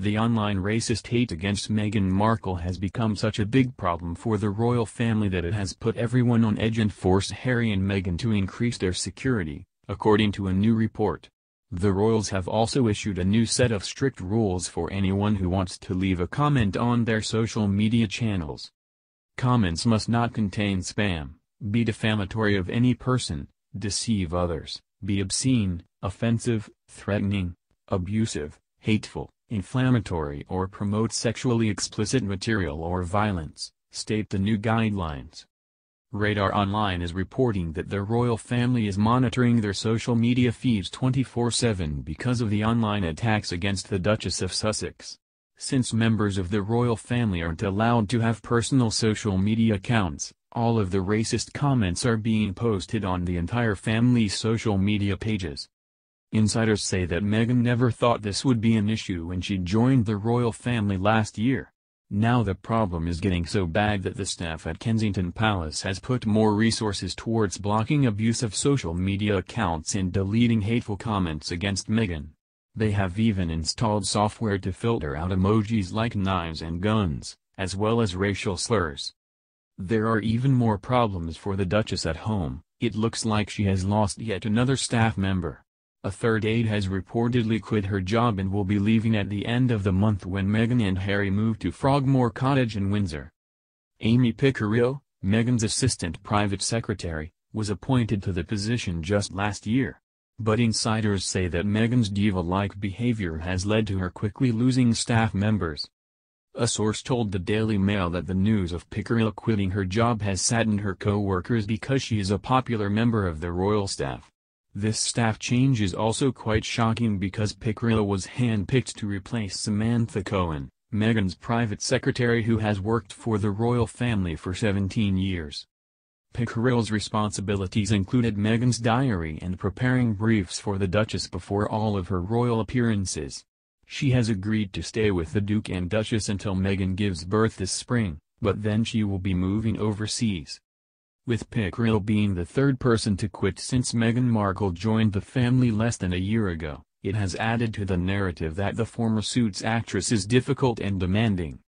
The online racist hate against Meghan Markle has become such a big problem for the royal family that it has put everyone on edge and forced Harry and Meghan to increase their security, according to a new report. The royals have also issued a new set of strict rules for anyone who wants to leave a comment on their social media channels. Comments must not contain spam, be defamatory of any person, deceive others, be obscene, offensive, threatening, abusive, hateful, inflammatory or promote sexually explicit material or violence, state the new guidelines. Radar Online is reporting that the royal family is monitoring their social media feeds 24/7 because of the online attacks against the Duchess of Sussex. Since members of the royal family aren't allowed to have personal social media accounts, all of the racist comments are being posted on the entire family's social media pages. Insiders say that Meghan never thought this would be an issue when she joined the royal family last year. Now the problem is getting so bad that the staff at Kensington Palace has put more resources towards blocking abusive social media accounts and deleting hateful comments against Meghan. They have even installed software to filter out emojis like knives and guns, as well as racial slurs. There are even more problems for the Duchess at home. It looks like she has lost yet another staff member. A third aide has reportedly quit her job and will be leaving at the end of the month when Meghan and Harry move to Frogmore Cottage in Windsor. Amy Piccirillo, Meghan's assistant private secretary, was appointed to the position just last year. But insiders say that Meghan's diva-like behavior has led to her quickly losing staff members. A source told the Daily Mail that the news of Piccirillo quitting her job has saddened her co-workers because she is a popular member of the royal staff. This staff change is also quite shocking because Piccirillo was handpicked to replace Samantha Cohen, Meghan's private secretary who has worked for the royal family for 17 years. Piccirillo's responsibilities included Meghan's diary and preparing briefs for the Duchess before all of her royal appearances. She has agreed to stay with the Duke and Duchess until Meghan gives birth this spring, but then she will be moving overseas. With Piccirillo being the third person to quit since Meghan Markle joined the family less than a year ago, it has added to the narrative that the former Suits actress is difficult and demanding.